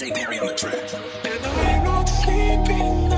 J. Perry on the track. And I'm not sleeping.